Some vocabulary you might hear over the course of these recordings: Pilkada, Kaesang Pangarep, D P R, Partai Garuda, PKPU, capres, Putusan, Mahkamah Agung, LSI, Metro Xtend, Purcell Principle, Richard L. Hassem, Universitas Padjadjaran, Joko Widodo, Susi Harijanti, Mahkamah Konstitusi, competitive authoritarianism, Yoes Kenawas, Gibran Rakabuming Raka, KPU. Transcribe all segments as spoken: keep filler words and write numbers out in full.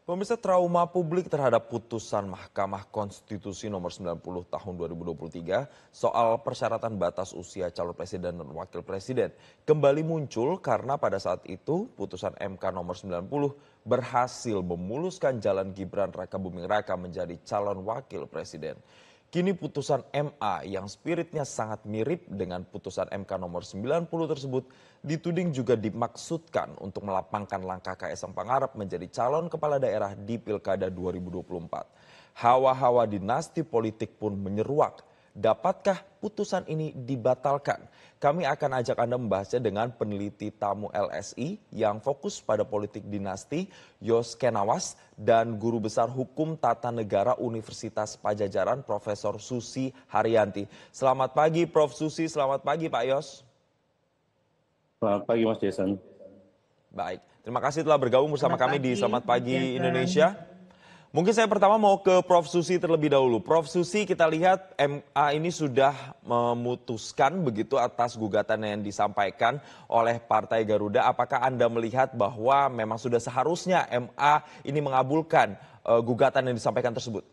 Pemirsa, trauma publik terhadap putusan Mahkamah Konstitusi nomor sembilan puluh tahun dua ribu dua puluh tiga soal persyaratan batas usia calon presiden dan wakil presiden kembali muncul karena pada saat itu putusan M K nomor sembilan puluh berhasil memuluskan jalan Gibran Rakabuming Raka menjadi calon wakil presiden. Kini putusan M A yang spiritnya sangat mirip dengan putusan M K nomor sembilan puluh tersebut dituding juga dimaksudkan untuk melapangkan langkah Kaesang Pangarep menjadi calon kepala daerah di Pilkada dua ribu dua puluh empat. Hawa-hawa dinasti politik pun menyeruak. Dapatkah putusan ini dibatalkan? Kami akan ajak Anda membahasnya dengan peneliti tamu L S I yang fokus pada politik dinasti, Yoes Kenawas, dan Guru Besar Hukum Tata Negara Universitas Padjadjaran, Profesor Susi Harijanti. Selamat pagi, Prof Susi. Selamat pagi, Pak Yoes. Selamat pagi, Mas Jason. Baik, terima kasih telah bergabung bersama Selamat kami pagi, di Selamat Pagi Jason. Indonesia. Mungkin saya pertama mau ke Prof Susi terlebih dahulu. Prof Susi, kita lihat M A ini sudah memutuskan begitu atas gugatan yang disampaikan oleh Partai Garuda. Apakah Anda melihat bahwa memang sudah seharusnya M A ini mengabulkan uh, gugatan yang disampaikan tersebut?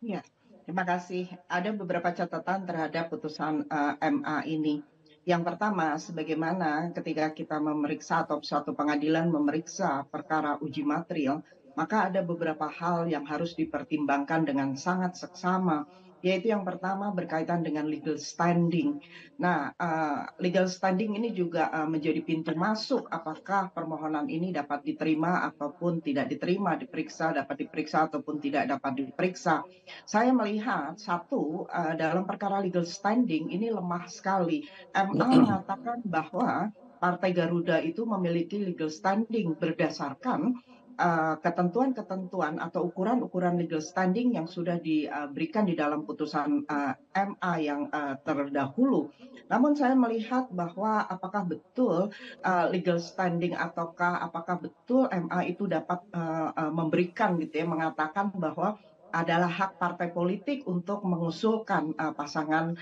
Ya, terima kasih. Ada beberapa catatan terhadap putusan uh, M A ini. Yang pertama, sebagaimana ketika kita memeriksa atau suatu pengadilan memeriksa perkara uji material, maka ada beberapa hal yang harus dipertimbangkan dengan sangat seksama, yaitu yang pertama berkaitan dengan legal standing. Nah, uh, legal standing ini juga uh, menjadi pintu masuk apakah permohonan ini dapat diterima ataupun tidak diterima, diperiksa, dapat diperiksa ataupun tidak dapat diperiksa. Saya melihat satu, uh, dalam perkara legal standing ini lemah sekali. M A mengatakan bahwa Partai Garuda itu memiliki legal standing berdasarkan ketentuan-ketentuan atau ukuran-ukuran legal standing yang sudah diberikan di dalam putusan M A yang terdahulu. Namun saya melihat bahwa apakah betul legal standing ataukah apakah betul M A itu dapat memberikan gitu ya, mengatakan bahwa adalah hak partai politik untuk mengusulkan pasangan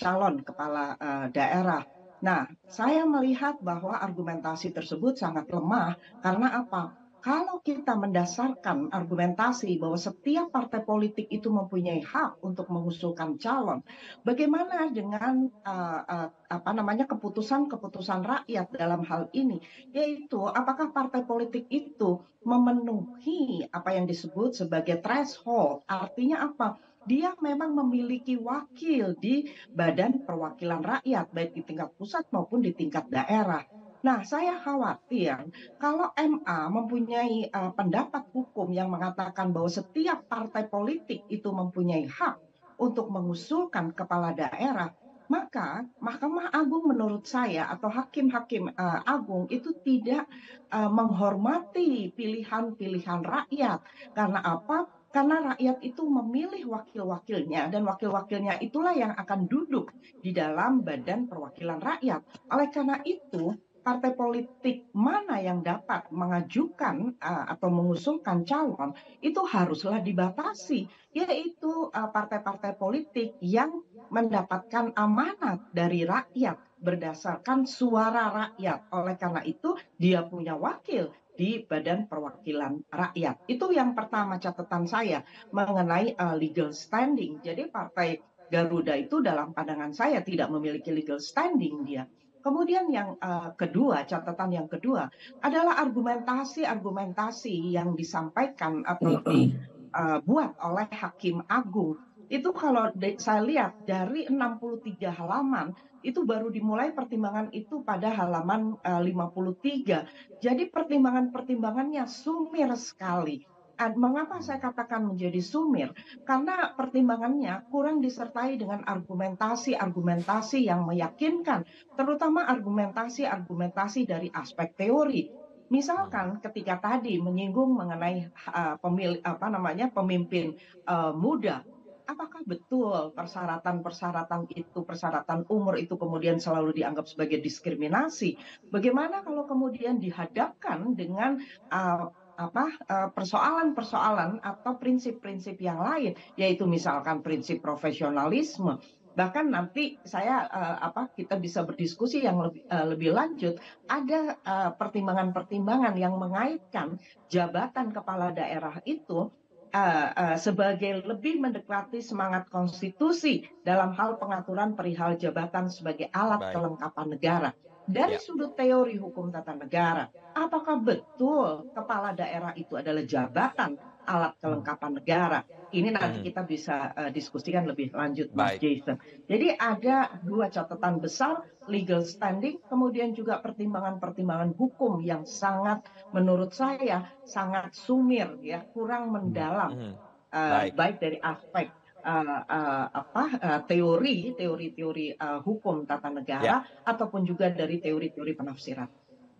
calon kepala daerah. Nah, saya melihat bahwa argumentasi tersebut sangat lemah karena apa? Kalau kita mendasarkan argumentasi bahwa setiap partai politik itu mempunyai hak untuk mengusulkan calon, bagaimana dengan uh, uh, apa namanya keputusan-keputusan rakyat dalam hal ini? Yaitu apakah partai politik itu memenuhi apa yang disebut sebagai threshold? Artinya apa? Dia memang memiliki wakil di badan perwakilan rakyat, baik di tingkat pusat maupun di tingkat daerah. Nah, saya khawatir kalau M A mempunyai uh, pendapat hukum yang mengatakan bahwa setiap partai politik itu mempunyai hak untuk mengusulkan kepala daerah, maka Mahkamah Agung menurut saya atau hakim-hakim uh, agung itu tidak uh, menghormati pilihan-pilihan rakyat. Karena apa? Karena rakyat itu memilih wakil-wakilnya dan wakil-wakilnya itulah yang akan duduk di dalam badan perwakilan rakyat. Oleh karena itu, partai politik mana yang dapat mengajukan uh, atau mengusulkan calon itu haruslah dibatasi, yaitu uh, partai-partai politik yang mendapatkan amanat dari rakyat berdasarkan suara rakyat. Oleh karena itu, dia punya wakil di badan perwakilan rakyat. Itu yang pertama catatan saya mengenai uh, legal standing. Jadi Partai Garuda itu dalam pandangan saya tidak memiliki legal standing dia. Kemudian yang uh, kedua, catatan yang kedua adalah argumentasi-argumentasi yang disampaikan atau dibuat uh, oleh Hakim Agung. Itu kalau saya lihat dari enam puluh tiga halaman, itu baru dimulai pertimbangan itu pada halaman uh, lima puluh tiga. Jadi pertimbangan-pertimbangannya sumir sekali. Dan mengapa saya katakan menjadi sumir? Karena pertimbangannya kurang disertai dengan argumentasi-argumentasi yang meyakinkan, terutama argumentasi-argumentasi dari aspek teori. Misalkan ketika tadi menyinggung mengenai uh, pemil, apa namanya, pemimpin uh, muda, apakah betul persyaratan-persyaratan itu, persyaratan umur itu kemudian selalu dianggap sebagai diskriminasi? Bagaimana kalau kemudian dihadapkan dengan uh, apa persoalan-persoalan atau prinsip-prinsip yang lain, yaitu misalkan prinsip profesionalisme, Bahkan nanti saya uh, apa kita bisa berdiskusi yang lebih, uh, lebih lanjut. Ada pertimbangan-pertimbangan uh, yang mengaitkan jabatan kepala daerah itu uh, uh, sebagai lebih mendekati semangat konstitusi dalam hal pengaturan perihal jabatan sebagai alat Baik. kelengkapan negara. Dari ya. sudut teori hukum tata negara, apakah betul kepala daerah itu adalah jabatan alat kelengkapan negara? Ini nanti hmm. kita bisa uh, diskusikan lebih lanjut, Mas Jason. Jadi ada dua catatan besar, legal standing, kemudian juga pertimbangan-pertimbangan hukum yang sangat, menurut saya, sangat sumir, ya, kurang mendalam, hmm. uh, baik. baik dari aspek Uh, uh, apa uh, teori teori-teori uh, hukum tata negara ya. ataupun juga dari teori-teori penafsiran.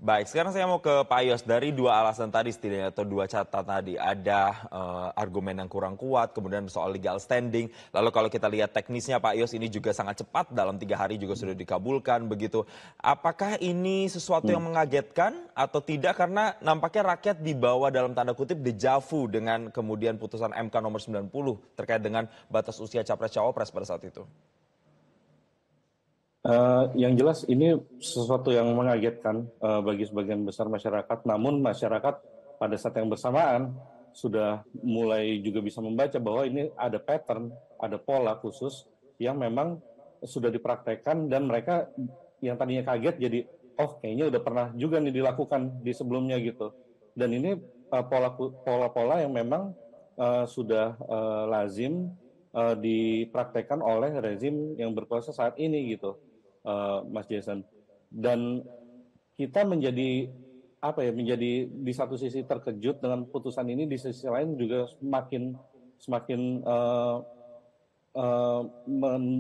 Baik, sekarang saya mau ke Pak Yoes. Dari dua alasan tadi setidaknya atau dua catatan tadi, ada uh, argumen yang kurang kuat, kemudian soal legal standing. Lalu kalau kita lihat teknisnya, Pak Yoes, ini juga sangat cepat, dalam tiga hari juga sudah dikabulkan begitu. Apakah ini sesuatu yang mengagetkan atau tidak? Karena nampaknya rakyat dibawa dalam tanda kutip dejavu dengan kemudian putusan M K nomor sembilan puluh terkait dengan batas usia capres-cawapres pada saat itu. Uh, yang jelas ini sesuatu yang mengagetkan uh, bagi sebagian besar masyarakat, namun masyarakat pada saat yang bersamaan sudah mulai juga bisa membaca bahwa ini ada pattern, ada pola khusus yang memang sudah dipraktekkan, dan mereka yang tadinya kaget jadi, oh kayaknya udah pernah juga nih dilakukan di sebelumnya gitu. Dan ini uh, pola, pola-pola yang memang uh, sudah uh, lazim uh, dipraktekkan oleh rezim yang berkuasa saat ini gitu. Uh, Mas Jason, dan kita menjadi apa ya menjadi di satu sisi terkejut dengan putusan ini, di sisi lain juga semakin semakin uh, uh,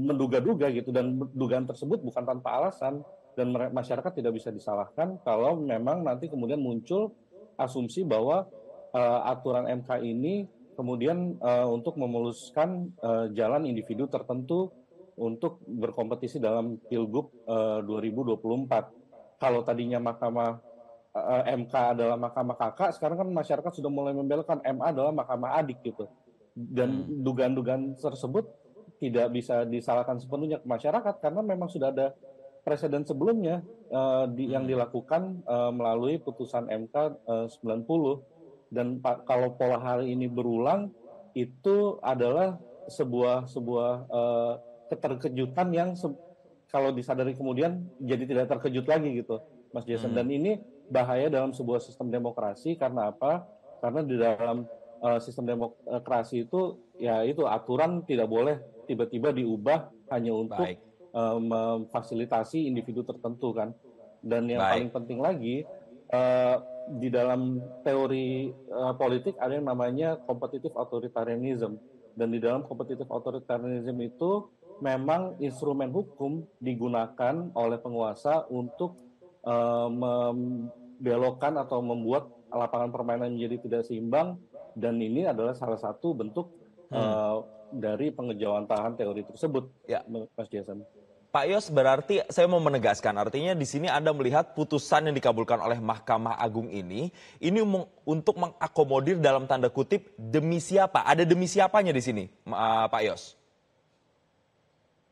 menduga-duga gitu, dan dugaan tersebut bukan tanpa alasan, dan masyarakat tidak bisa disalahkan kalau memang nanti kemudian muncul asumsi bahwa uh, aturan M K ini kemudian uh, untuk memuluskan uh, jalan individu tertentu untuk berkompetisi dalam Pilgub uh, dua ribu dua puluh empat. Kalau tadinya Mahkamah uh, M K adalah Mahkamah Kakak, sekarang kan masyarakat sudah mulai membelokkan M A adalah Mahkamah Adik gitu. Dan hmm. dugaan-dugaan tersebut tidak bisa disalahkan sepenuhnya ke masyarakat karena memang sudah ada presiden sebelumnya uh, di, hmm. yang dilakukan uh, melalui putusan M K uh, sembilan puluh. Dan kalau pola hari ini berulang, itu adalah sebuah sebuah uh, keterkejutan yang kalau disadari kemudian jadi tidak terkejut lagi gitu, Mas Jason. Hmm. Dan ini bahaya dalam sebuah sistem demokrasi, karena apa? Karena di dalam uh, sistem demokrasi itu ya itu aturan tidak boleh tiba-tiba diubah hanya untuk uh, memfasilitasi individu tertentu kan. Dan yang Baik. paling penting lagi uh, di dalam teori uh, politik ada yang namanya competitive authoritarianism, dan di dalam competitive authoritarianism itu memang instrumen hukum digunakan oleh penguasa untuk uh, membelokkan atau membuat lapangan permainan menjadi tidak seimbang, dan ini adalah salah satu bentuk hmm. uh, dari pengejauhantahan teori tersebut, ya. Mas Jason. Pak Yoes, berarti saya mau menegaskan, artinya di sini Anda melihat putusan yang dikabulkan oleh Mahkamah Agung ini, ini untuk mengakomodir dalam tanda kutip demi siapa? Ada demi siapanya di sini, uh, Pak Yoes?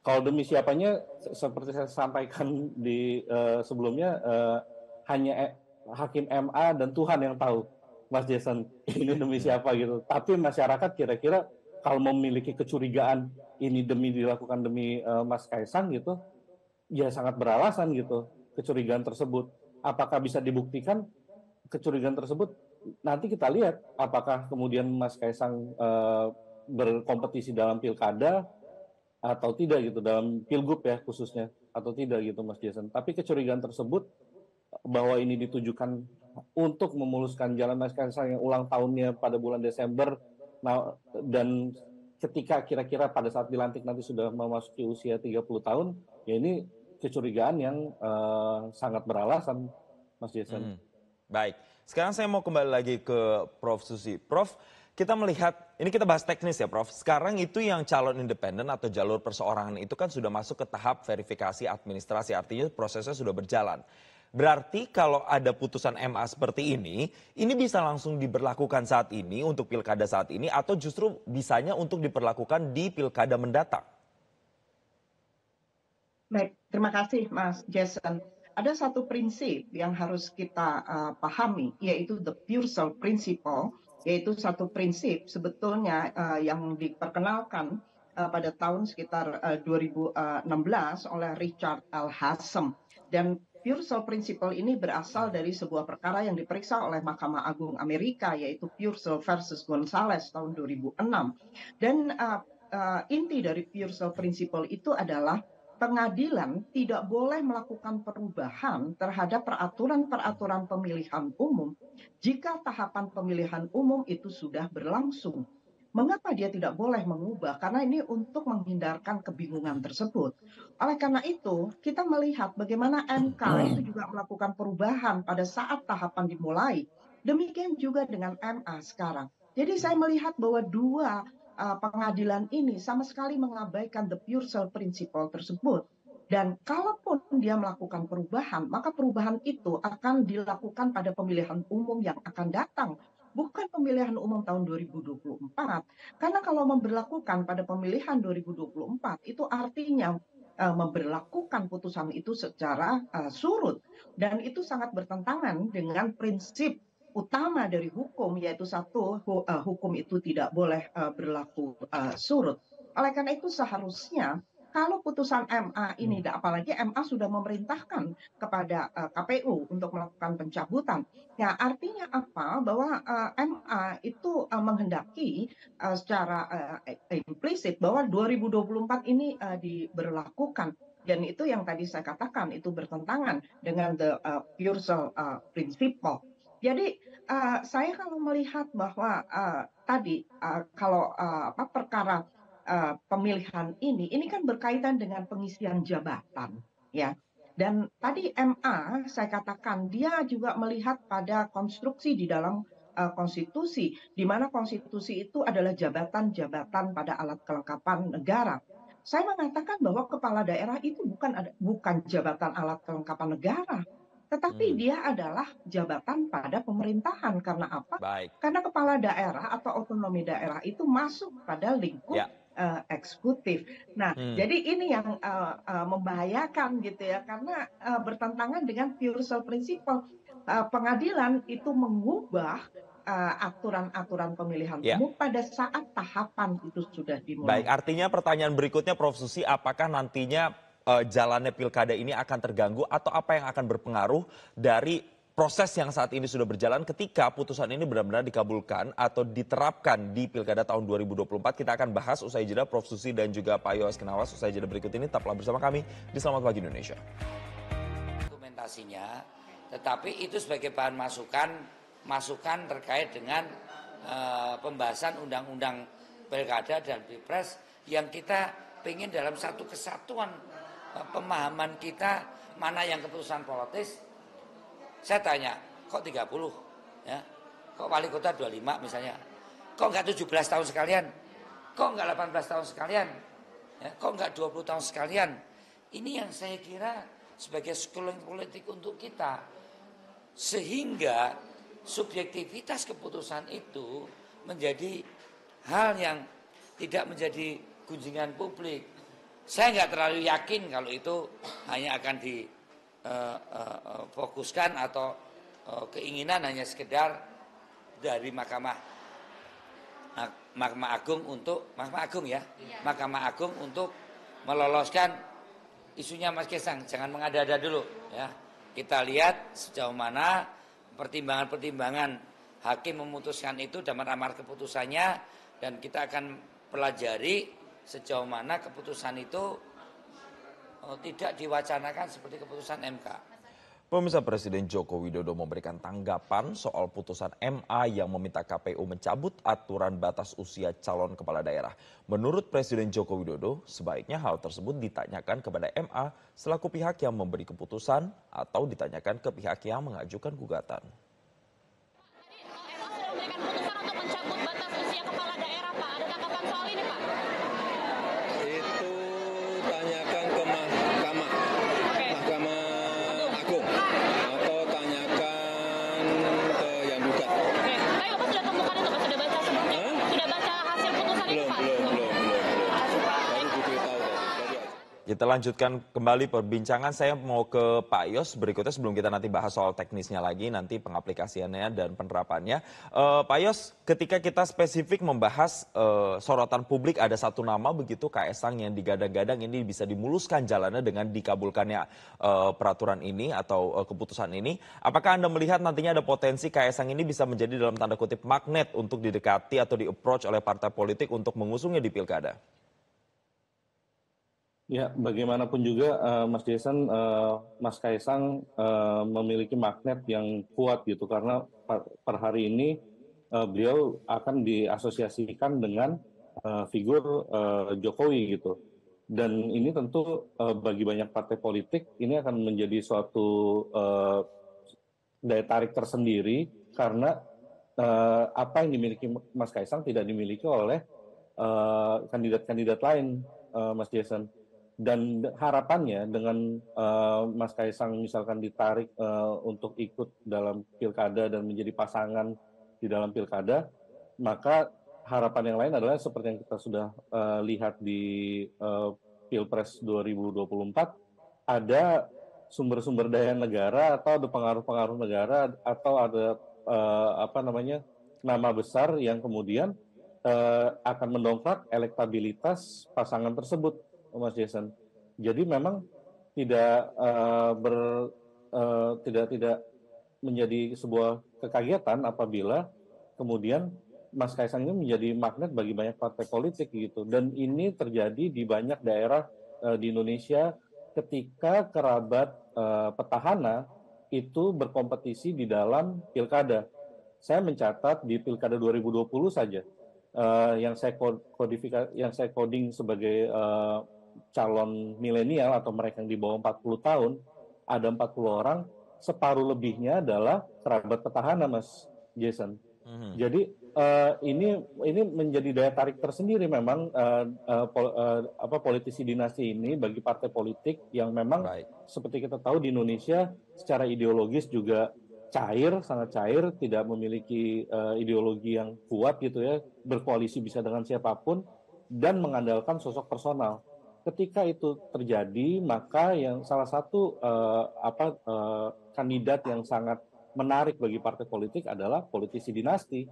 Kalau demi siapanya, seperti saya sampaikan di uh, sebelumnya, uh, hanya e- hakim M A dan Tuhan yang tahu, Mas Jason, ini demi siapa gitu. Tapi masyarakat kira-kira kalau memiliki kecurigaan ini demi dilakukan demi uh, Mas Kaesang gitu, ya sangat beralasan gitu kecurigaan tersebut. Apakah bisa dibuktikan kecurigaan tersebut? Nanti kita lihat apakah kemudian Mas Kaesang uh, berkompetisi dalam pilkada atau tidak gitu, dalam pilgub ya khususnya, atau tidak gitu, Mas Jason. Tapi kecurigaan tersebut bahwa ini ditujukan untuk memuluskan jalan Mas Kaesang yang ulang tahunnya pada bulan Desember, nah, dan ketika kira-kira pada saat dilantik nanti sudah memasuki usia tiga puluh tahun, ya ini kecurigaan yang uh, sangat beralasan, Mas Jason. Hmm. Baik, sekarang saya mau kembali lagi ke Prof Susi. Prof, kita melihat, ini kita bahas teknis ya Prof, sekarang itu yang calon independen atau jalur perseorangan itu kan sudah masuk ke tahap verifikasi administrasi, artinya prosesnya sudah berjalan. Berarti kalau ada putusan M A seperti ini, ini bisa langsung diberlakukan saat ini untuk pilkada saat ini, atau justru bisanya untuk diperlakukan di pilkada mendatang? Baik, terima kasih Mas Jason. Ada satu prinsip yang harus kita uh, pahami, yaitu the Purcell Principle, yaitu satu prinsip sebetulnya uh, yang diperkenalkan uh, pada tahun sekitar uh, dua ribu enam belas oleh Richard L. Hassem. Dan Purcell Principle ini berasal dari sebuah perkara yang diperiksa oleh Mahkamah Agung Amerika, yaitu Purcell versus Gonzales tahun dua ribu enam. Dan uh, uh, inti dari Purcell Principle itu adalah pengadilan tidak boleh melakukan perubahan terhadap peraturan-peraturan pemilihan umum jika tahapan pemilihan umum itu sudah berlangsung. Mengapa dia tidak boleh mengubah? Karena ini untuk menghindarkan kebingungan tersebut. Oleh karena itu, kita melihat bagaimana M K itu juga melakukan perubahan pada saat tahapan dimulai. Demikian juga dengan M A sekarang. Jadi saya melihat bahwa dua Uh, pengadilan ini sama sekali mengabaikan the Purcell Principle tersebut. Dan kalaupun dia melakukan perubahan, maka perubahan itu akan dilakukan pada pemilihan umum yang akan datang, bukan pemilihan umum tahun dua ribu dua puluh empat. Karena kalau memberlakukan pada pemilihan dua ribu dua puluh empat, itu artinya uh, memberlakukan putusan itu secara uh, surut. Dan itu sangat bertentangan dengan prinsip utama dari hukum, yaitu satu, hu, uh, hukum itu tidak boleh uh, berlaku uh, surut. Oleh karena itu seharusnya kalau putusan M A ini, hmm. apalagi M A sudah memerintahkan kepada uh, K P U untuk melakukan pencabutan, ya artinya apa? Bahwa uh, M A itu uh, menghendaki uh, secara uh, implisit bahwa dua ribu dua puluh empat ini uh, diberlakukan. Dan itu yang tadi saya katakan, itu bertentangan dengan the uh, Purcell uh, Principle. Jadi uh, saya kalau melihat bahwa uh, tadi uh, kalau uh, apa, perkara uh, pemilihan ini, ini kan berkaitan dengan pengisian jabatan, ya. Dan tadi M A saya katakan dia juga melihat pada konstruksi di dalam uh, konstitusi, di mana konstitusi itu adalah jabatan-jabatan pada alat kelengkapan negara. Saya mengatakan bahwa kepala daerah itu bukan ada, bukan jabatan alat kelengkapan negara. Tetapi hmm. dia adalah jabatan pada pemerintahan. Karena apa? Baik. Karena kepala daerah atau otonomi daerah itu masuk pada lingkup ya. uh, eksekutif. Nah, hmm. jadi ini yang uh, uh, membahayakan gitu ya. Karena uh, bertentangan dengan Purcell Principle. Uh, pengadilan itu mengubah aturan-aturan uh, pemilihan ya. umum pada saat tahapan itu sudah dimulai. Baik, artinya pertanyaan berikutnya Prof Susi, apakah nantinya Uh, jalannya pilkada ini akan terganggu atau apa yang akan berpengaruh dari proses yang saat ini sudah berjalan ketika putusan ini benar-benar dikabulkan atau diterapkan di pilkada tahun dua ribu dua puluh empat. Kita akan bahas usai jeda, Prof Susi dan juga Pak Yoes Kenawas usai jeda berikut ini. Tetaplah bersama kami di Selamat Pagi Indonesia. Dokumentasinya, tetapi itu sebagai bahan masukan, masukan terkait dengan uh, pembahasan undang-undang pilkada dan pilpres yang kita ingin dalam satu kesatuan pemahaman kita, mana yang keputusan politis. Saya tanya, kok tiga puluh ya, kok wali kota dua puluh lima misalnya, kok nggak tujuh belas tahun sekalian, kok nggak delapan belas tahun sekalian ya, kok nggak dua puluh tahun sekalian. Ini yang saya kira sebagai schooling politik untuk kita, sehingga subjektivitas keputusan itu menjadi hal yang tidak menjadi gunjingan publik. Saya nggak terlalu yakin kalau itu hanya akan difokuskan uh, uh, atau uh, keinginan hanya sekedar dari Mahkamah uh, Mahkamah Agung untuk Mahkamah Agung ya, iya. Mahkamah Agung untuk meloloskan isunya Mas Kaesang. Jangan mengada-ada dulu ya. Kita lihat sejauh mana pertimbangan-pertimbangan hakim memutuskan itu dan amar keputusannya, dan kita akan pelajari sejauh mana keputusan itu oh, tidak diwacanakan seperti keputusan M K. Pemirsa, Presiden Joko Widodo memberikan tanggapan soal putusan M A yang meminta K P U mencabut aturan batas usia calon kepala daerah. Menurut Presiden Joko Widodo, sebaiknya hal tersebut ditanyakan kepada M A selaku pihak yang memberi keputusan atau ditanyakan ke pihak yang mengajukan gugatan. kita lanjutkan kembali perbincangan. Saya mau ke Pak Yoes berikutnya sebelum kita nanti bahas soal teknisnya lagi, nanti pengaplikasiannya dan penerapannya. Uh, Pak Yoes, ketika kita spesifik membahas uh, sorotan publik, ada satu nama begitu, Kaesang, yang digadang-gadang ini bisa dimuluskan jalannya dengan dikabulkannya uh, peraturan ini atau uh, keputusan ini. Apakah Anda melihat nantinya ada potensi Kaesang ini bisa menjadi dalam tanda kutip magnet untuk didekati atau di-approach oleh partai politik untuk mengusungnya di pilkada? Ya, bagaimanapun juga uh, Mas Jason, uh, Mas Kaesang uh, memiliki magnet yang kuat gitu, karena per hari ini uh, beliau akan diasosiasikan dengan uh, figur uh, Jokowi gitu. Dan ini tentu uh, bagi banyak partai politik ini akan menjadi suatu uh, daya tarik tersendiri, karena uh, apa yang dimiliki Mas Kaesang tidak dimiliki oleh uh, kandidat-kandidat lain, uh, Mas Jason. Dan harapannya dengan uh, Mas Kaesang misalkan ditarik uh, untuk ikut dalam pilkada dan menjadi pasangan di dalam pilkada, maka harapan yang lain adalah seperti yang kita sudah uh, lihat di uh, Pilpres dua ribu dua puluh empat, ada sumber-sumber daya negara atau ada pengaruh-pengaruh negara atau ada uh, apa namanya nama besar yang kemudian uh, akan mendongkrak elektabilitas pasangan tersebut, Mas Jason. Jadi memang tidak uh, ber uh, tidak tidak menjadi sebuah kekagetan apabila kemudian Mas Kaesang ini menjadi magnet bagi banyak partai politik gitu. Dan ini terjadi di banyak daerah uh, di Indonesia ketika kerabat uh, petahana itu berkompetisi di dalam pilkada. Saya mencatat di pilkada dua ribu dua puluh saja uh, yang saya kodifika, yang saya coding sebagai uh, calon milenial atau mereka yang di bawah empat puluh tahun, ada empat puluh orang, separuh lebihnya adalah kerabat petahana, Mas Jason. Mm-hmm. Jadi uh, ini ini menjadi daya tarik tersendiri memang uh, uh, pol, uh, apa politisi dinasti ini bagi partai politik yang memang right. Seperti kita tahu di Indonesia secara ideologis juga cair, sangat cair, tidak memiliki uh, ideologi yang kuat gitu ya, berkoalisi bisa dengan siapapun dan mengandalkan sosok personal. Ketika itu terjadi, maka yang salah satu uh, apa uh, kandidat yang sangat menarik bagi partai politik adalah politisi dinasti.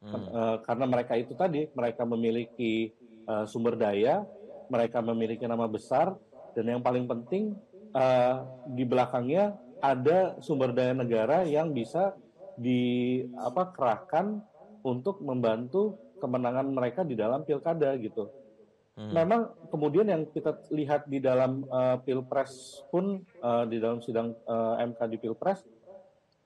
Hmm. Uh, karena mereka itu tadi, mereka memiliki uh, sumber daya, mereka memiliki nama besar, dan yang paling penting uh, di belakangnya ada sumber daya negara yang bisa di apa kerahkan untuk membantu kemenangan mereka di dalam pilkada gitu. Hmm. Memang kemudian yang kita lihat di dalam uh, Pilpres pun, uh, di dalam sidang uh, M K di Pilpres,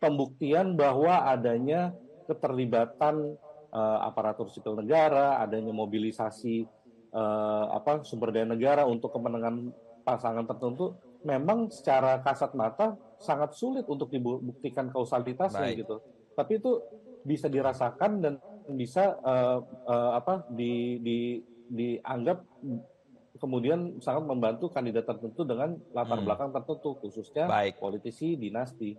pembuktian bahwa adanya keterlibatan uh, aparatur sipil negara, adanya mobilisasi uh, apa sumber daya negara untuk kemenangan pasangan tertentu, memang secara kasat mata sangat sulit untuk dibuktikan kausalitasnya. Baik. Gitu. Tapi itu bisa dirasakan dan bisa uh, uh, apa di, di dianggap kemudian sangat membantu kandidat tertentu dengan latar hmm. belakang tertentu, khususnya Baik. Politisi dinasti.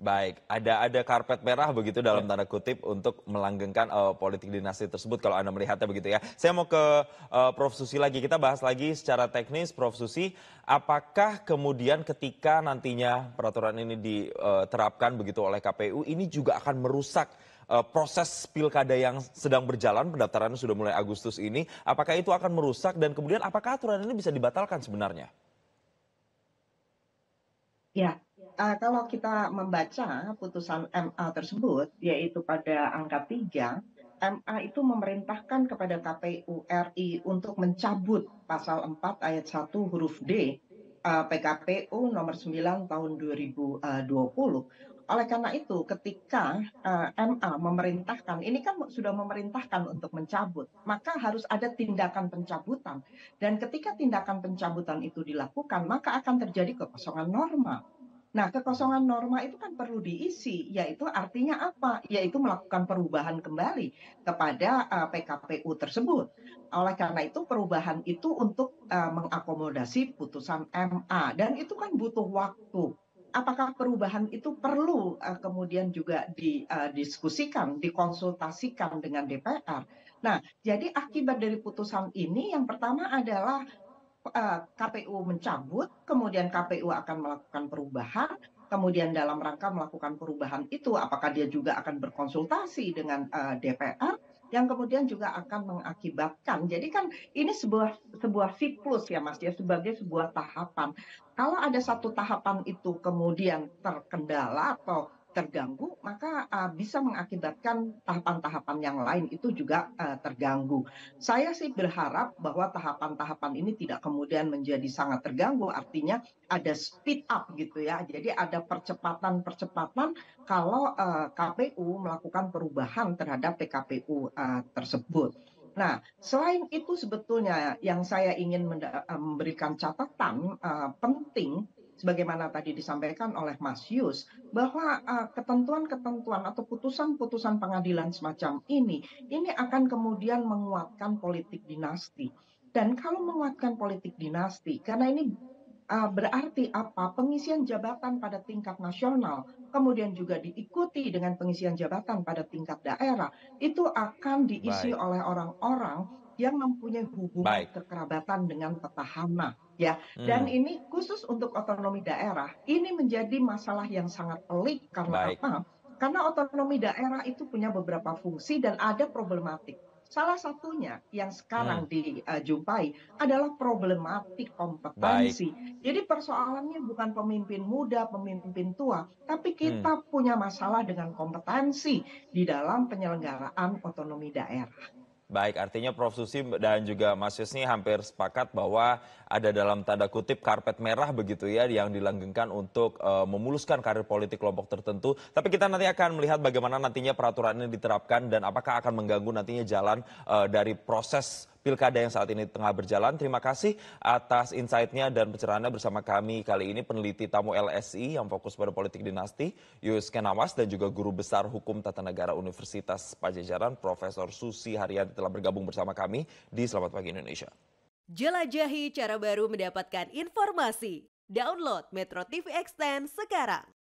Baik, ada ada karpet merah begitu dalam tanda kutip untuk melanggengkan uh, politik dinasti tersebut kalau Anda melihatnya begitu ya. Saya mau ke uh, Prof Susi lagi, kita bahas lagi secara teknis, Prof Susi. Apakah kemudian ketika nantinya peraturan ini diterapkan begitu oleh K P U, ini juga akan merusak Uh, proses pilkada yang sedang berjalan, pendaftarannya sudah mulai Agustus ini, apakah itu akan merusak dan kemudian apakah aturan ini bisa dibatalkan sebenarnya? Ya, uh, kalau kita membaca putusan M A tersebut, yaitu pada angka tiga, M A itu memerintahkan kepada K P U R I untuk mencabut pasal empat ayat satu huruf D uh, P K P U nomor sembilan tahun dua ribu dua puluh. Oleh karena itu, ketika uh, M A memerintahkan, ini kan sudah memerintahkan untuk mencabut, maka harus ada tindakan pencabutan. Dan ketika tindakan pencabutan itu dilakukan, maka akan terjadi kekosongan norma. Nah, kekosongan norma itu kan perlu diisi, yaitu artinya apa? Yaitu melakukan perubahan kembali kepada uh, P K P U tersebut. Oleh karena itu, perubahan itu untuk uh, mengakomodasi putusan M A. Dan itu kan butuh waktu. Apakah perubahan itu perlu uh, kemudian juga didiskusikan, uh, dikonsultasikan dengan D P R? Nah, jadi akibat dari putusan ini yang pertama adalah K P U mencabut, kemudian K P U akan melakukan perubahan, kemudian dalam rangka melakukan perubahan itu apakah dia juga akan berkonsultasi dengan uh, D P R yang kemudian juga akan mengakibatkan. Jadi kan ini sebuah sebuah siklus ya Mas ya, sebagai sebuah tahapan. Kalau ada satu tahapan itu kemudian terkendala atau terganggu, maka uh, bisa mengakibatkan tahapan-tahapan yang lain itu juga uh, terganggu. Saya sih berharap bahwa tahapan-tahapan ini tidak kemudian menjadi sangat terganggu, artinya ada speed up gitu ya. Jadi ada percepatan-percepatan kalau uh, K P U melakukan perubahan terhadap P K P U uh, tersebut. Nah, selain itu sebetulnya yang saya ingin memberikan catatan uh, penting, sebagaimana tadi disampaikan oleh Mas Yoes, bahwa ketentuan-ketentuan uh, atau putusan-putusan pengadilan semacam ini, ini akan kemudian menguatkan politik dinasti. Dan kalau menguatkan politik dinasti, karena ini uh, berarti apa? Pengisian jabatan pada tingkat nasional, kemudian juga diikuti dengan pengisian jabatan pada tingkat daerah, itu akan diisi Baik. oleh orang-orang yang mempunyai hubungan Baik. kekerabatan dengan petahana. Ya, dan hmm. ini khusus untuk otonomi daerah, ini menjadi masalah yang sangat pelik. Karena Baik. apa? Karena otonomi daerah itu punya beberapa fungsi dan ada problematik. Salah satunya yang sekarang hmm. dijumpai adalah problematik kompetensi. Baik. Jadi persoalannya bukan pemimpin muda, pemimpin tua, tapi kita hmm. punya masalah dengan kompetensi di dalam penyelenggaraan otonomi daerah. Baik, artinya Prof Susi dan juga Mas Yoes ini hampir sepakat bahwa ada dalam tanda kutip karpet merah begitu ya yang dilanggengkan untuk uh, memuluskan karir politik kelompok tertentu. Tapi kita nanti akan melihat bagaimana nantinya peraturan ini diterapkan dan apakah akan mengganggu nantinya jalan uh, dari proses pilkada yang saat ini tengah berjalan. Terima kasih atas insight-nya dan pencerahannya bersama kami kali ini, peneliti tamu L S I yang fokus pada politik dinasti, Yoes Kenawas, dan juga Guru Besar Hukum Tata Negara Universitas Padjadjaran, Profesor Susi Harijanti, telah bergabung bersama kami di Selamat Pagi Indonesia. Jelajahi cara baru mendapatkan informasi. Download Metro T V Extend sekarang.